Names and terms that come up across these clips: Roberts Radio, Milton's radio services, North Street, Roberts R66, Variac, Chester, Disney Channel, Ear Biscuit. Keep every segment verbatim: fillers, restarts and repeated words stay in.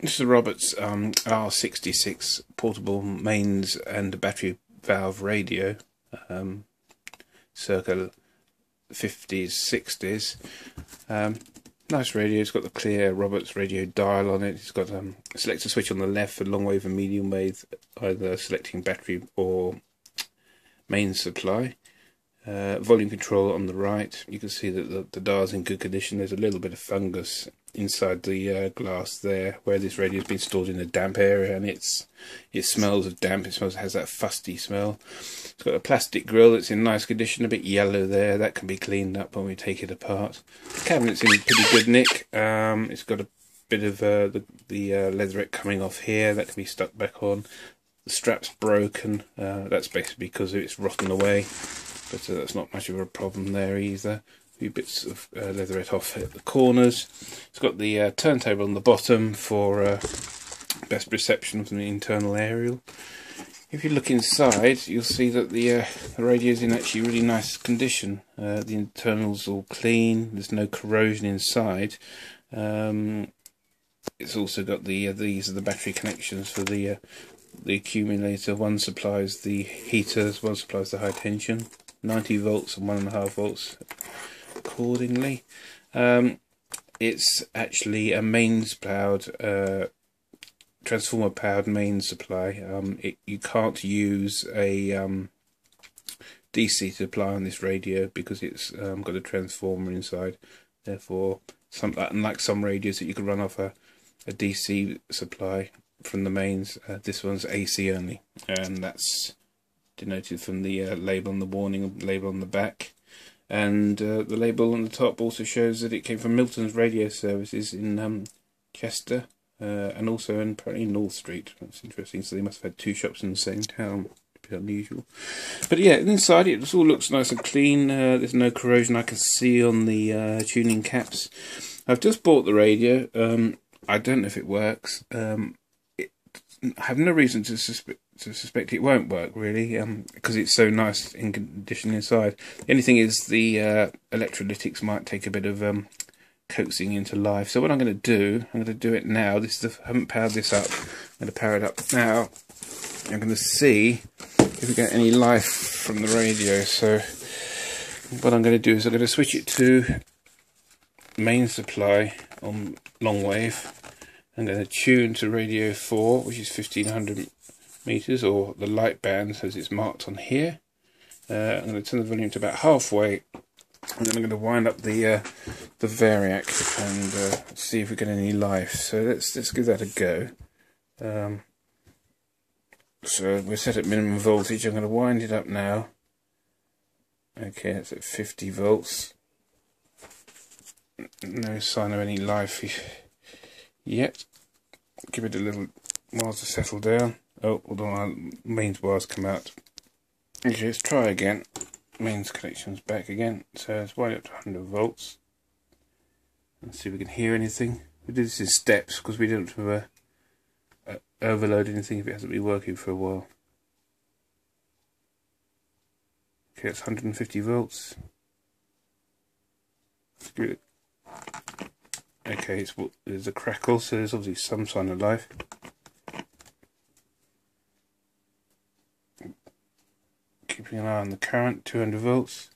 This is a Roberts um, R sixty-six portable mains and battery valve radio, um, circa fifties, sixties. Um, nice radio. It's got the clear Roberts radio dial on it. It's got um, a selector switch on the left for long wave and medium wave, either selecting battery or main supply. Uh, volume control on the right. You can see that the, the dial's in good condition. There's a little bit of fungus inside the uh, glass there, where this radio's been stored in a damp area, and it's it smells of damp. It smells has that fusty smell. It's got a plastic grill that's in nice condition, a bit yellow there. That can be cleaned up when we take it apart. The cabinet's in pretty good nick. Um, it's got a bit of uh, the the uh, leatherette coming off here. That can be stuck back on. The strap's broken. Uh, that's basically because it's rotten away. But uh, that's not much of a problem there either. A few bits of uh, leatherette off at the corners. It's got the uh, turntable on the bottom for uh, best reception from the internal aerial. If you look inside, you'll see that the, uh, the radio is in actually really nice condition. Uh, the internal's all clean. There's no corrosion inside. Um, it's also got the uh, these are the battery connections for the uh, the accumulator. One supplies the heaters. One supplies the high tension. ninety volts and one and a half volts accordingly. Um, it's actually a mains powered, uh, transformer powered main supply. Um, it, you can't use a um, D C supply on this radio because it's um, got a transformer inside. Therefore, some, unlike some radios that you can run off a, a D C supply from the mains, uh, this one's A C only, and that's denoted from the uh, label on the warning label on the back, and uh, the label on the top also shows that it came from Milton's Radio Services in um, Chester, uh, and also in apparently North Street. That's interesting. So they must have had two shops in the same town. A bit unusual, but yeah, inside it just all looks nice and clean. Uh, there's no corrosion I can see on the uh, tuning caps. I've just bought the radio. Um, I don't know if it works. Um, it, I have no reason to suspect. So I suspect it won't work really, um, because it's so nice in condition inside. The only thing is the uh, electrolytics might take a bit of um, coaxing into life. So what I'm going to do, I'm going to do it now. This is the, I haven't powered this up. I'm going to power it up now. I'm going to see if we get any life from the radio. So what I'm going to do is I'm going to switch it to main supply on long wave. I'm going to tune to radio four, which is fifteen hundred meters, or the light band as it's marked on here. Uh, I'm going to turn the volume to about halfway, and then I'm going to wind up the uh, the Variac and uh, see if we get any life. So let's let's give that a go. Um, so we're set at minimum voltage. I'm going to wind it up now. Okay, it's at fifty volts. No sign of any life yet. Give it a little while to settle down. Oh, hold on, our mains wires come out. Okay, let's try again. Mains connection's back again. So it's wired up to one hundred volts. Let's see if we can hear anything. We do this in steps because we don't want to uh, uh, overload anything if it hasn't been working for a while. Okay, it's one hundred fifty volts. Screw it. Okay, it's, there's a crackle, so there's obviously some sign of life. Keeping an eye on the current, two hundred volts.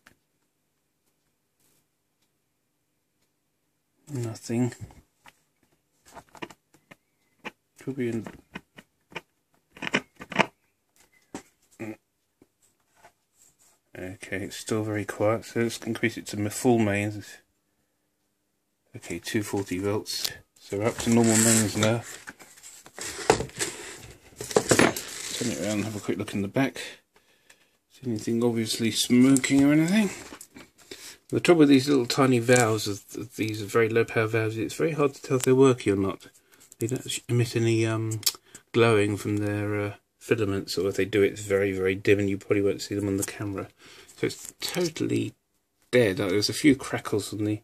Nothing. Could be in. Okay, it's still very quiet, so let's increase it to full mains. Okay, two hundred forty volts. So we're up to normal mains now. Turn it around and have a quick look in the back. Anything obviously smoking or anything. The trouble with these little tiny valves, these very low power valves, it's very hard to tell if they're working or not. They don't emit any um, glowing from their uh, filaments, or if they do, it's very, very dim, and you probably won't see them on the camera. So it's totally dead. There's a few crackles on the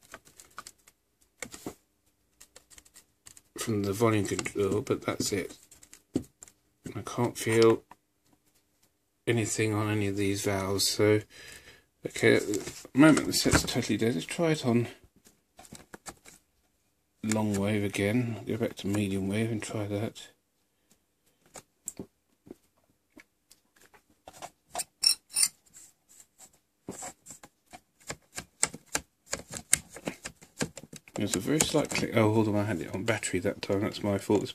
from the volume control, but that's it. I can't feel anything on any of these valves. So okay, at the moment the set's totally dead. Let's try it on long wave again. I'll go back to medium wave and try that. There's a very slight click. Oh, hold on, I had it on battery that time. That's my fault. It's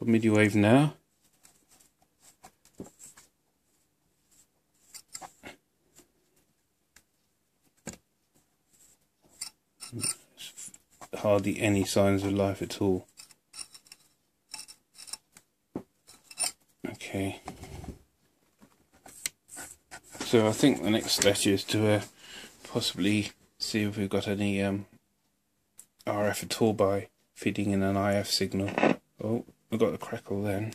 on midi wave now. Hardly any signs of life at all. Okay. So I think the next step is to uh, possibly see if we've got any um, R F at all by feeding in an I F signal. Oh, I got a crackle then.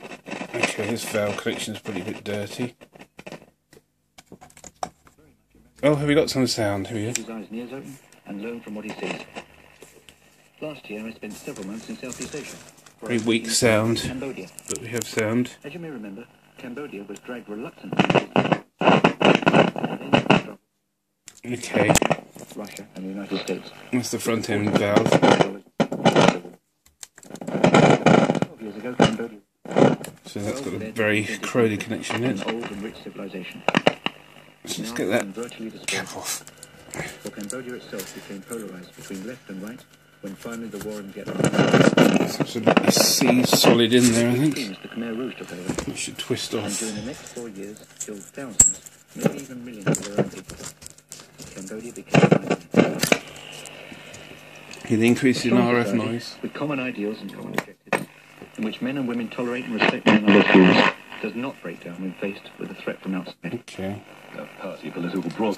Okay, this valve collection is pretty bit dirty. Oh, have we got some sound? Here we go. His eyes near open and learn from what he sees. Last year I spent several months in Southeast Asia. Very weak sound, Cambodia. But we have sound. As you may remember, Cambodia was dragged reluctantly. Okay. Russia and the United States. That's the front end valve. twelve years ago, Cambodia. So that's got a very crowded connection in it. An old and rich civilization. Let's just get that cap off. For Cambodia itself became polarised between left and right when finally the war in Vietnam. It's absolutely sea solid in there, I think. We should twist off. And during the next four years, killed thousands, maybe even millions of their own people. Cambodia became. The increase in R F noise. With common ideals and common objectives, in which men and women tolerate and respect one another's views, does not break down when faced with a threat from outside. Okay. It's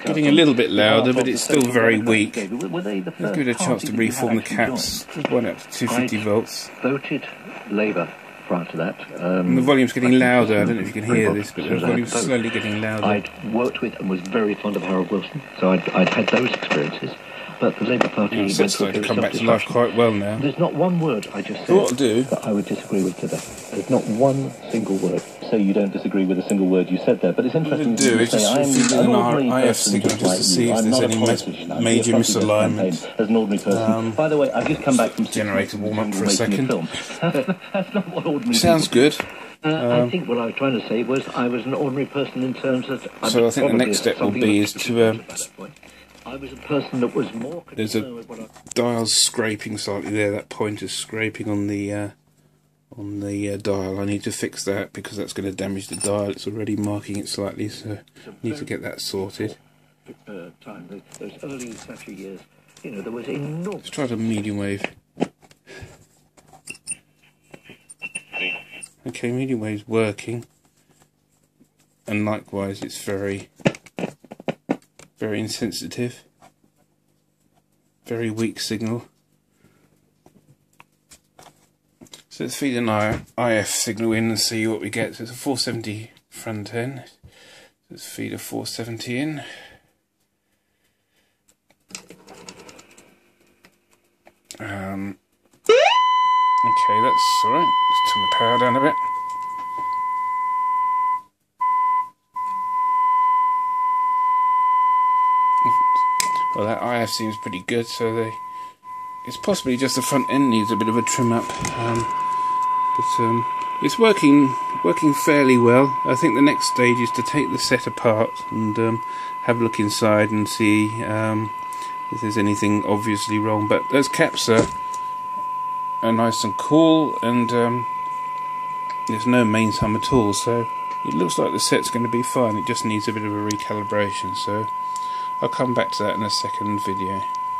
getting a little bit louder, but it's still very weak. Let's give it a chance to reform the caps. One up to two hundred fifty volts. Voted Labour prior to that. Um, and the volume's getting louder. I don't know if you can hear this, but the volume's slowly getting louder. I'd worked with and was very fond of Harold Wilson, so I'd, I'd had those experiences. But the Labour Party yeah, went through to come back to life quite well now. There's not one word I just said what do? that I would disagree with today. There's not one single word. So you don't disagree with a single word you said there. But it's interesting do, to it's say just I'm an, an I F signal just, just to see if there's any major misalignment. As an ordinary person. Um, By the way, I've just come back from generator warm up for a second. A That's not what ordinary sounds good. Uh, um, I think what I was trying to say was I was an ordinary person in terms of. So I think the next step will be is to. I was a person that was more. There's a dial scraping slightly there. That pointer's scraping on the uh, on the uh, dial. I need to fix that because that's going to damage the dial. It's already marking it slightly, so I need to get that sorted. Uh, time those early Thatcher years, you know, there was enormous. Let's try the medium wave. Okay, medium wave's working, and likewise, it's very. Very insensitive, very weak signal. So let's feed an I F signal in and see what we get. So it's a four seventy front end. Let's feed a four seventy in. Um, okay, that's alright. Let's turn the power down a bit. Well, that I F seems pretty good, so they it's possibly just the front end needs a bit of a trim up, um, but um, it's working working fairly well. I think the next stage is to take the set apart and um, have a look inside and see um, if there's anything obviously wrong, but those caps are, are nice and cool, and um, there's no main sum at all, so it looks like the set's going to be fine. It just needs a bit of a recalibration, so I'll come back to that in a second video.